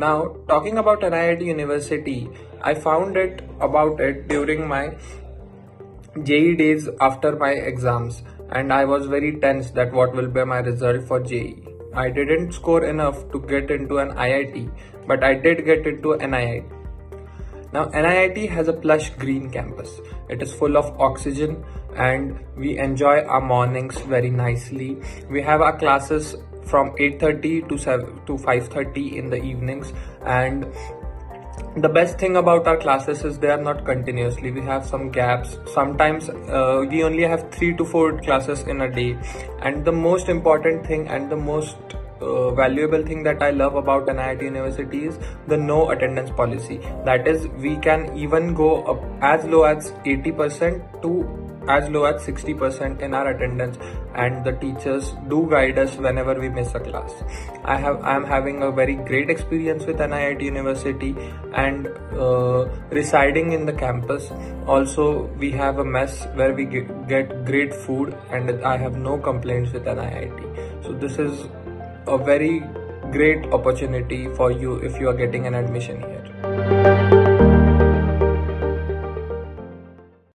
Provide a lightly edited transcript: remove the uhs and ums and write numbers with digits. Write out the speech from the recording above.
Now, talking about NIIT University, I found it about it during my JEE days after my exams, and I was very tense that what will be my result for JEE. I didn't score enough to get into an IIT, but I did get into NIIT. Now, NIIT has a plush green campus. It is full of oxygen and we enjoy our mornings very nicely. We have our classes from 8:30 to 5:30 in the evenings, and the best thing about our classes is they are not continuously. We have some gaps. Sometimes we only have 3 to 4 classes in a day. And the most important thing and the most valuable thing that I love about NIIT University is the no attendance policy. That is, we can even go up as low as 80% to as low as 60% in our attendance, and the teachers do guide us whenever we miss a class. I am having a very great experience with NIIT University, and residing in the campus also we have a mess where we get great food, and I have no complaints with NIIT. So this is a very great opportunity for you if you are getting an admission here.